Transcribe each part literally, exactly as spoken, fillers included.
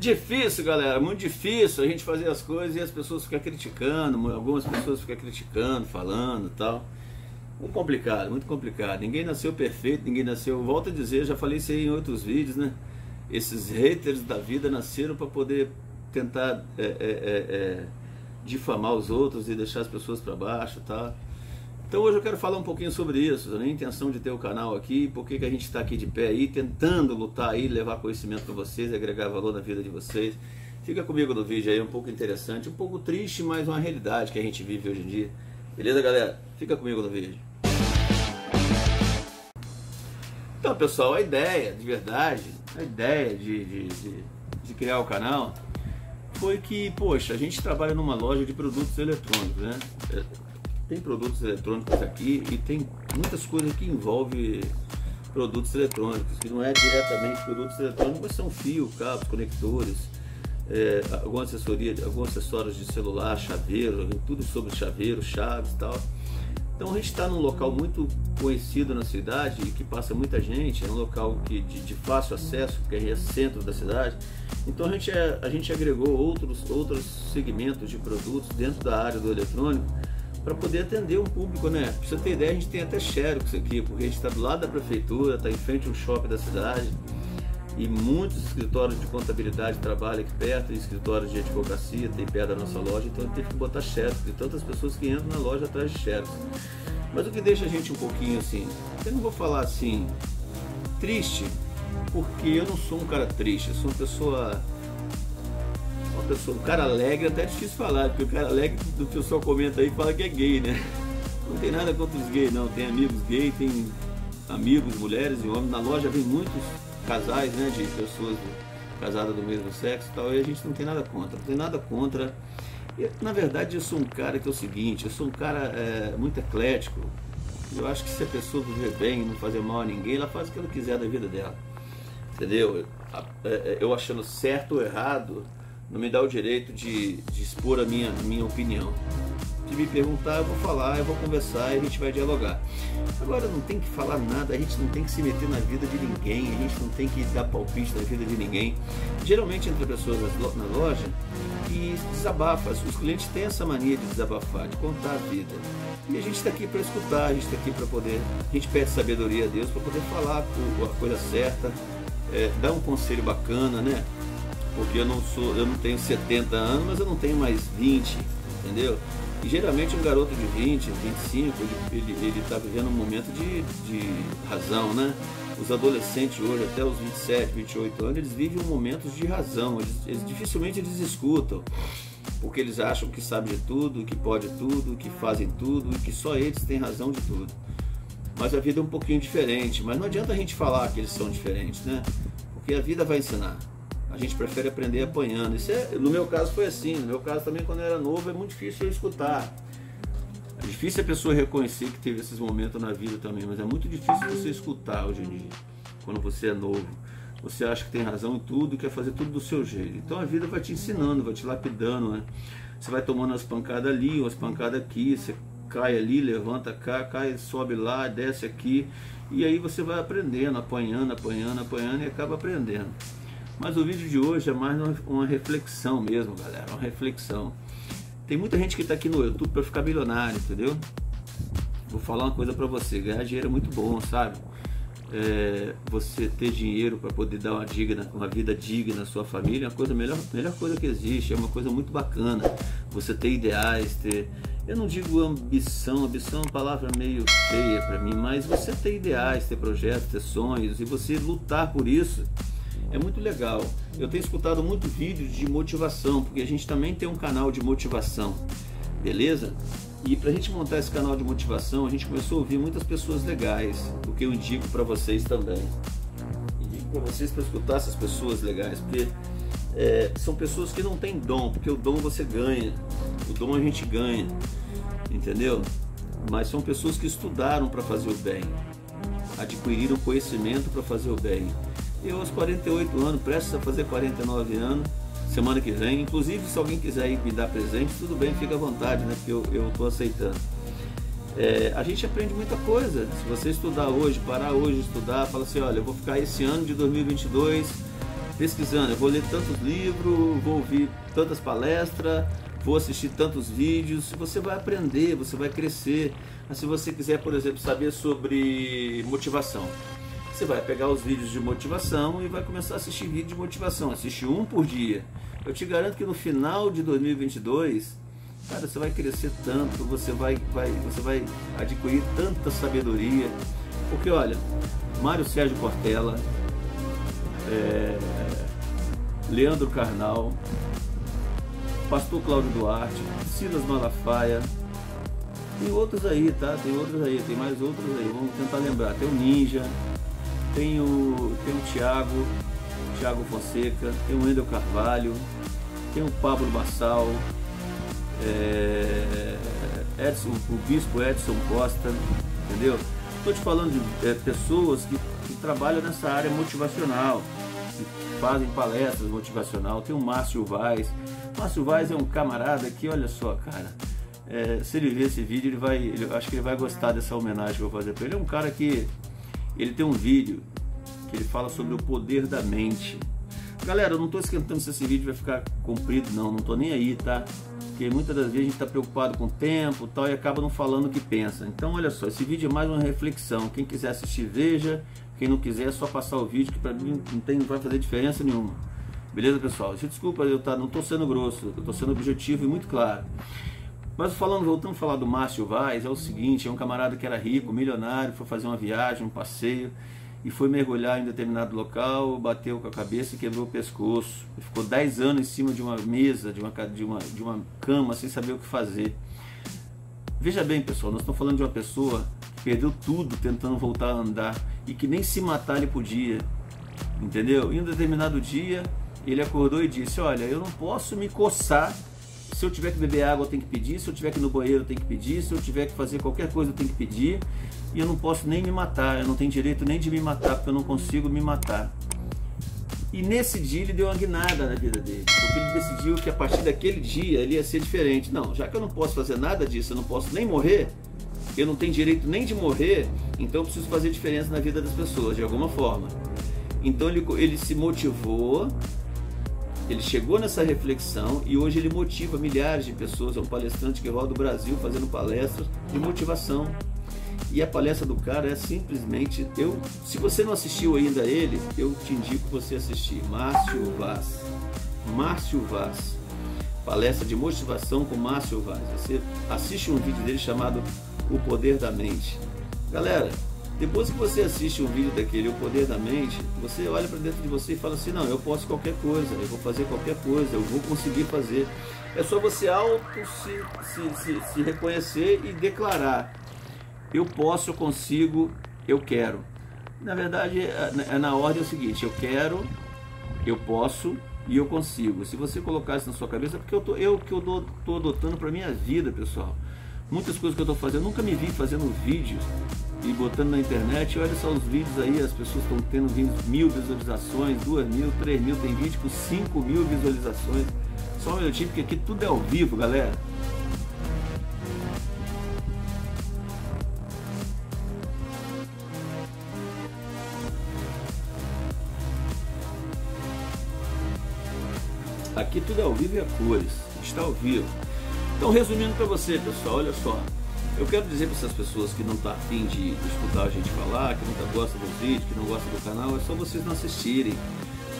Difícil, galera, muito difícil a gente fazer as coisas e as pessoas ficam criticando, algumas pessoas ficam criticando, falando e tal. Muito complicado, muito complicado. Ninguém nasceu perfeito, ninguém nasceu... Volto a dizer, já falei isso aí em outros vídeos, né? Esses haters da vida nasceram para poder tentar é, é, é, é, difamar os outros e deixar as pessoas para baixo, tá? Então hoje eu quero falar um pouquinho sobre isso, a minha intenção de ter o canal aqui, por que que a gente está aqui de pé aí, tentando lutar aí, levar conhecimento para vocês, agregar valor na vida de vocês. Fica comigo no vídeo aí, um pouco interessante, um pouco triste, mas uma realidade que a gente vive hoje em dia. Beleza, galera? Fica comigo no vídeo. Então, pessoal, a ideia, de verdade, a ideia de, de, de, de criar o canal foi que, poxa, a gente trabalha numa loja de produtos eletrônicos, né? Tem produtos eletrônicos aqui e tem muitas coisas que envolvem produtos eletrônicos, que não é diretamente produtos eletrônicos, mas são fios, cabos, conectores, é, alguma assessoria, alguns acessórios de celular, chaveiro, tudo sobre chaveiro, chaves e tal. Então a gente está num local muito conhecido na cidade e que passa muita gente, é um local que, de, de fácil acesso, porque é centro da cidade. Então a gente, é, a gente agregou outros, outros segmentos de produtos dentro da área do eletrônico, para poder atender um público, né? Pra você ter ideia, a gente tem até xerox aqui, porque a gente está do lado da prefeitura, está em frente a um shopping da cidade e muitos escritórios de contabilidade trabalham aqui perto, e escritórios de advocacia tem perto da nossa loja, então tem que botar xerox, tem tantas pessoas que entram na loja atrás de xerox. Mas o que deixa a gente um pouquinho assim, eu não vou falar assim, triste, porque eu não sou um cara triste, eu sou uma pessoa... Pessoa, o cara alegre até é difícil falar, porque o cara alegre do que o pessoal comenta aí fala que é gay, né? Não tem nada contra os gays, não. Tem amigos gays, tem amigos, mulheres e homens. Na loja vem muitos casais, né? De pessoas do, casadas do mesmo sexo e tal, e a gente não tem nada contra. Não tem nada contra. E, na verdade, eu sou um cara que é o seguinte, eu sou um cara é, muito eclético. Eu acho que se a pessoa viver bem e não fazer mal a ninguém, ela faz o que ela quiser da vida dela. Entendeu? Eu achando certo ou errado, não me dá o direito de, de expor a minha, minha opinião. Se me perguntar, eu vou falar, eu vou conversar e a gente vai dialogar. Agora, não tem que falar nada, a gente não tem que se meter na vida de ninguém, a gente não tem que dar palpite na vida de ninguém. Geralmente, entre pessoas na loja, e desabafa. Os clientes têm essa mania de desabafar, de contar a vida. E a gente está aqui para escutar, a gente está aqui para poder... A gente pede sabedoria a Deus para poder falar a coisa certa, é, dar um conselho bacana, né? Porque eu não sou, eu não tenho setenta anos, mas eu não tenho mais vinte, entendeu? E geralmente um garoto de vinte, vinte e cinco, ele ele está vivendo um momento de, de razão, né? Os adolescentes hoje, até os vinte e sete, vinte e oito anos, eles vivem um momento de razão, eles, eles dificilmente eles escutam, porque eles acham que sabem de tudo, que pode tudo, que fazem tudo, e que só eles têm razão de tudo. Mas a vida é um pouquinho diferente, mas não adianta a gente falar que eles são diferentes, né? Porque a vida vai ensinar. A gente prefere aprender apanhando. Isso é, no meu caso foi assim, no meu caso também quando eu era novo é muito difícil eu escutar. É difícil a pessoa reconhecer que teve esses momentos na vida também, mas é muito difícil você escutar hoje em dia, quando você é novo. Você acha que tem razão em tudo, quer fazer tudo do seu jeito. Então a vida vai te ensinando, vai te lapidando, né? Você vai tomando umas pancadas ali, umas pancadas aqui, você cai ali, levanta cá, cai, sobe lá, desce aqui. E aí você vai aprendendo, apanhando, apanhando, apanhando e acaba aprendendo. Mas o vídeo de hoje é mais uma reflexão mesmo, galera, uma reflexão. Tem muita gente que está aqui no YouTube para ficar milionário, entendeu? Vou falar uma coisa para você, ganhar dinheiro é muito bom, sabe? É, você ter dinheiro para poder dar uma, digna, uma vida digna à sua família é a coisa, melhor, melhor coisa que existe, é uma coisa muito bacana. Você ter ideais, ter... Eu não digo ambição, ambição é uma palavra meio feia para mim, mas você ter ideais, ter projetos, ter sonhos e você lutar por isso... É muito legal. Eu tenho escutado muito vídeo de motivação, porque a gente também tem um canal de motivação, beleza? E pra gente montar esse canal de motivação, a gente começou a ouvir muitas pessoas legais, o que eu indico para vocês também. Indico para vocês para escutar essas pessoas legais, porque é, são pessoas que não têm dom, porque o dom você ganha, o dom a gente ganha, entendeu? Mas são pessoas que estudaram para fazer o bem, adquiriram conhecimento para fazer o bem. Eu aos quarenta e oito anos, prestes a fazer quarenta e nove anos, semana que vem. Inclusive, se alguém quiser ir me dar presente, tudo bem, fica à vontade, né? Porque eu, eu tô aceitando. É, a gente aprende muita coisa. Se você estudar hoje, parar hoje de estudar, fala assim, olha, eu vou ficar esse ano de dois mil e vinte e dois pesquisando, eu vou ler tantos livros, vou ouvir tantas palestras, vou assistir tantos vídeos, você vai aprender, você vai crescer. Mas se você quiser, por exemplo, saber sobre motivação, você vai pegar os vídeos de motivação e vai começar a assistir vídeo de motivação, assiste um por dia. Eu te garanto que no final de dois mil e vinte e dois, cara, você vai crescer tanto, você vai, vai, você vai adquirir tanta sabedoria, porque olha, Mário Sérgio Cortella, é, Leandro Karnal, Pastor Cláudio Duarte, Silas Malafaia, tem outros aí, tá? Tem outros aí, tem mais outros aí, vamos tentar lembrar. Tem o Ninja, tem o, tem o Thiago, Thiago Fonseca, tem o Ender Carvalho, tem o Pablo Bassal, é, Edson, o Bispo Edson Costa, entendeu? Estou te falando de é, pessoas que, que trabalham nessa área motivacional, que fazem palestras motivacional. Tem o Márcio Vaz. Márcio Vaz é um camarada que, olha só, cara, é, se ele ver esse vídeo, ele vai, ele, eu acho que ele vai gostar dessa homenagem que eu vou fazer para ele. É um cara que, ele tem um vídeo que ele fala sobre o poder da mente. Galera, eu não estou esquentando se esse vídeo vai ficar comprido, não, não estou nem aí, tá? Porque muitas das vezes a gente está preocupado com o tempo tal, e acaba não falando o que pensa. Então olha só, esse vídeo é mais uma reflexão. Quem quiser assistir, veja. Quem não quiser, é só passar o vídeo, que para mim não, tem, não vai fazer diferença nenhuma. Beleza, pessoal? Desculpa, eu tá, não estou sendo grosso, eu estou sendo objetivo e muito claro. Mas falando, voltando a falar do Márcio Vaz, é o seguinte, é um camarada que era rico, milionário, foi fazer uma viagem, um passeio, e foi mergulhar em determinado local, bateu com a cabeça e quebrou o pescoço. Ele ficou dez anos em cima de uma mesa, de uma, de, uma, de uma cama, sem saber o que fazer. Veja bem, pessoal, nós estamos falando de uma pessoa que perdeu tudo tentando voltar a andar e que nem se matar ele podia, entendeu? E um determinado dia, ele acordou e disse, olha, eu não posso me coçar, se eu tiver que beber água eu tenho que pedir, se eu tiver que ir no banheiro eu tenho que pedir, se eu tiver que fazer qualquer coisa eu tenho que pedir, e eu não posso nem me matar, eu não tenho direito nem de me matar, porque eu não consigo me matar. E nesse dia ele deu uma guinada na vida dele, porque ele decidiu que a partir daquele dia ele ia ser diferente. Não, já que eu não posso fazer nada disso, eu não posso nem morrer, eu não tenho direito nem de morrer, então eu preciso fazer diferença na vida das pessoas, de alguma forma. Então ele, ele se motivou, ele chegou nessa reflexão e hoje ele motiva milhares de pessoas, é um palestrante que roda o Brasil fazendo palestras de motivação. E a palestra do cara é simplesmente, eu, se você não assistiu ainda ele, eu te indico você assistir. Márcio Vaz, Márcio Vaz, palestra de motivação com Márcio Vaz. Você assiste um vídeo dele chamado O Poder da Mente. Galera, depois que você assiste um vídeo daquele, O Poder da Mente, você olha para dentro de você e fala assim, não, eu posso qualquer coisa, eu vou fazer qualquer coisa, eu vou conseguir fazer. É só você auto se, se, se, se reconhecer e declarar. Eu posso, eu consigo, eu quero. Na verdade, é na ordem é o seguinte, eu quero, eu posso e eu consigo. Se você colocar isso na sua cabeça, porque eu tô, eu que eu dou, tô adotando para minha vida, pessoal. Muitas coisas que eu tô fazendo, eu nunca me vi fazendo vídeos e botando na internet. Olha só os vídeos aí, as pessoas estão tendo mil visualizações, duas mil, três mil, tem vídeo com cinco mil visualizações. Só um minutinho, porque aqui tudo é ao vivo, galera. Aqui tudo é ao vivo e a cores, está ao vivo. Então, resumindo para você, pessoal, olha só, eu quero dizer para essas pessoas que não estão tá afim de escutar a gente falar, que não gostam dos vídeos, que não gostam do canal, é só vocês não assistirem.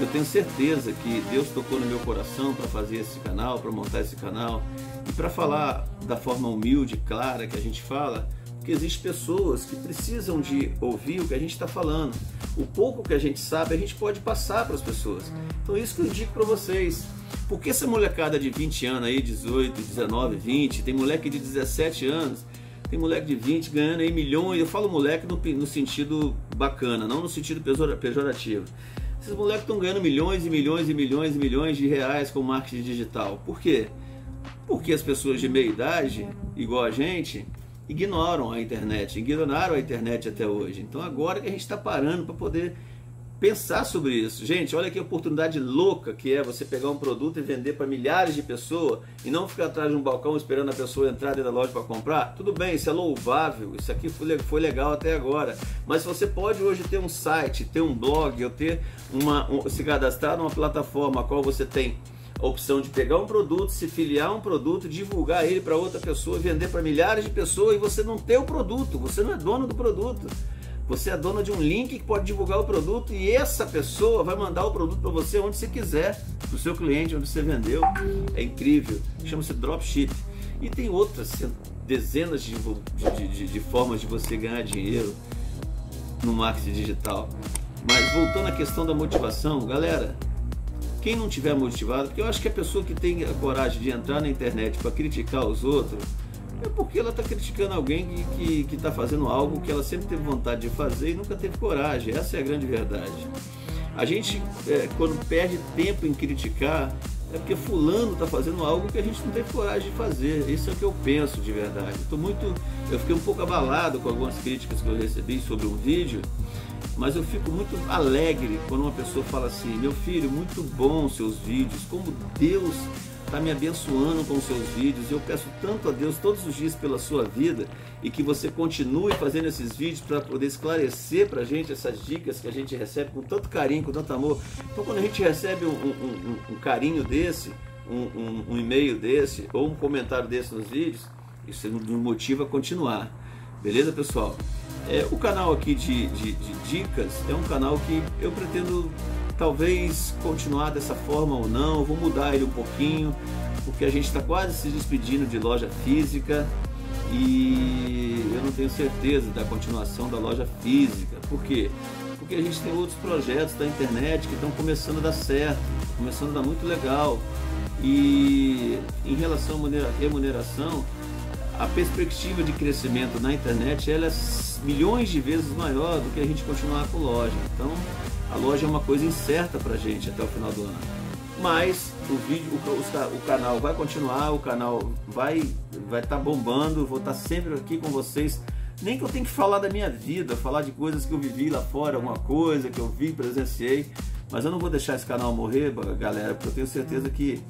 Eu tenho certeza que Deus tocou no meu coração para fazer esse canal, para montar esse canal, e para falar da forma humilde, clara que a gente fala, porque existem pessoas que precisam de ouvir o que a gente está falando. O pouco que a gente sabe, a gente pode passar para as pessoas. Então, isso que eu digo para vocês. Porque essa molecada de vinte anos aí, dezoito, dezenove, vinte, tem moleque de dezessete anos, tem moleque de vinte ganhando aí milhões, eu falo moleque no, no sentido bacana, não no sentido pejorativo. Esses moleques estão ganhando milhões e milhões e milhões e milhões de reais com marketing digital. Por quê? Porque as pessoas de meia idade, igual a gente, ignoram a internet, ignoraram a internet até hoje. Então agora que a gente está parando para poder pensar sobre isso. Gente, olha que oportunidade louca que é você pegar um produto e vender para milhares de pessoas e não ficar atrás de um balcão esperando a pessoa entrar dentro da loja para comprar. Tudo bem, isso é louvável, isso aqui foi legal até agora. Mas você pode hoje ter um site, ter um blog, ou ter uma, um, se cadastrar numa plataforma a qual você tem a opção de pegar um produto, se filiar a um produto, divulgar ele para outra pessoa, vender para milhares de pessoas e você não ter o produto, você não é dono do produto. Você é dona de um link que pode divulgar o produto e essa pessoa vai mandar o produto para você onde você quiser, para o seu cliente, onde você vendeu. É incrível, chama-se dropship. E tem outras dezenas de, de, de, de formas de você ganhar dinheiro no marketing digital. Mas voltando à questão da motivação, galera, quem não tiver motivado, porque eu acho que a pessoa que tem a coragem de entrar na internet para criticar os outros, é porque ela está criticando alguém que está fazendo algo que ela sempre teve vontade de fazer e nunca teve coragem. Essa é a grande verdade. A gente, é, quando perde tempo em criticar, é porque fulano está fazendo algo que a gente não tem coragem de fazer. Isso é o que eu penso de verdade. Tô muito, eu fiquei um pouco abalado com algumas críticas que eu recebi sobre um vídeo, mas eu fico muito alegre quando uma pessoa fala assim, meu filho, muito bom seus vídeos, como Deus está me abençoando com os seus vídeos. Eu peço tanto a Deus todos os dias pela sua vida e que você continue fazendo esses vídeos para poder esclarecer para a gente essas dicas que a gente recebe com tanto carinho, com tanto amor. Então quando a gente recebe um, um, um, um carinho desse, um, um, um e-mail desse ou um comentário desse nos vídeos, isso nos motiva a continuar. Beleza, pessoal? É, o canal aqui de, de, de dicas é um canal que eu pretendo talvez continuar dessa forma ou não, eu vou mudar ele um pouquinho, porque a gente está quase se despedindo de loja física e eu não tenho certeza da continuação da loja física. Por quê? Porque a gente tem outros projetos da internet que estão começando a dar certo, começando a dar muito legal. E em relação à remuneração, a perspectiva de crescimento na internet ela é milhões de vezes maior do que a gente continuar com loja. Então a loja é uma coisa incerta para a gente até o final do ano, mas o vídeo, o, o canal vai continuar, o canal vai vai estar bombando, vou estar sempre aqui com vocês, nem que eu tenha que falar da minha vida, falar de coisas que eu vivi lá fora, alguma coisa que eu vi, presenciei, mas eu não vou deixar esse canal morrer, galera, porque eu tenho certeza que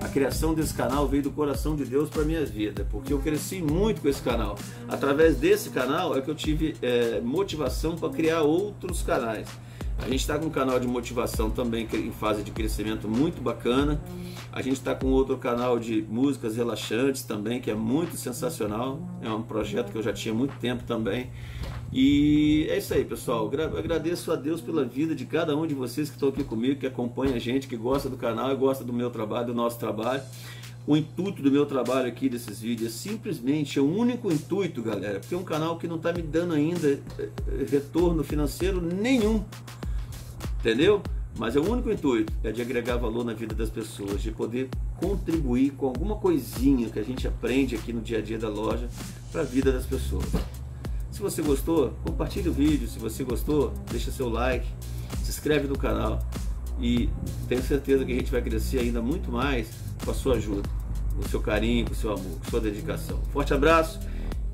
a criação desse canal veio do coração de Deus para minha vida, porque eu cresci muito com esse canal. Através desse canal é que eu tive é, motivação para criar outros canais. A gente está com um canal de motivação também em fase de crescimento muito bacana. A gente está com outro canal de músicas relaxantes também, que é muito sensacional. É um projeto que eu já tinha há muito tempo também. E é isso aí, pessoal. Eu agradeço a Deus pela vida de cada um de vocês que estão aqui comigo, que acompanha a gente, que gosta do canal e gosta do meu trabalho, do nosso trabalho. O intuito do meu trabalho aqui desses vídeos é simplesmente é o único intuito, galera, porque é um canal que não está me dando ainda retorno financeiro nenhum. Entendeu? Mas é o único intuito, é de agregar valor na vida das pessoas, de poder contribuir com alguma coisinha que a gente aprende aqui no dia a dia da loja para a vida das pessoas. Se você gostou, compartilhe o vídeo. Se você gostou, deixa seu like, se inscreve no canal e tenho certeza que a gente vai crescer ainda muito mais com a sua ajuda, com o seu carinho, com o seu amor, com a sua dedicação. Forte abraço.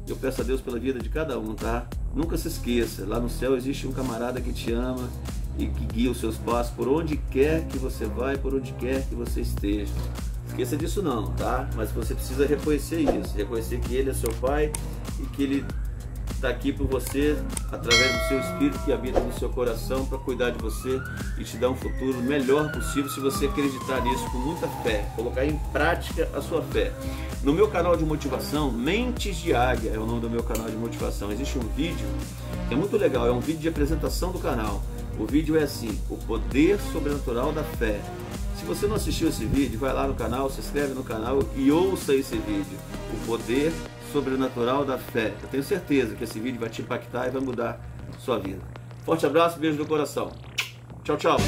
Eu peço a Deus pela vida de cada um, tá? Nunca se esqueça, lá no céu existe um camarada que te ama e que guia os seus passos por onde quer que você vai, por onde quer que você esteja. Esqueça disso não, tá? Mas você precisa reconhecer isso, reconhecer que ele é seu pai e que ele está aqui por você através do seu espírito que habita no seu coração para cuidar de você e te dar um futuro melhor possível se você acreditar nisso com muita fé, colocar em prática a sua fé. No meu canal de motivação, Mentes de Águia é o nome do meu canal de motivação, existe um vídeo que é muito legal, é um vídeo de apresentação do canal. O vídeo é assim, o poder sobrenatural da fé. Se você não assistiu esse vídeo, vai lá no canal, se inscreve no canal e ouça esse vídeo. O poder sobrenatural da fé. Eu tenho certeza que esse vídeo vai te impactar e vai mudar sua vida. Forte abraço, beijo do coração. Tchau, tchau.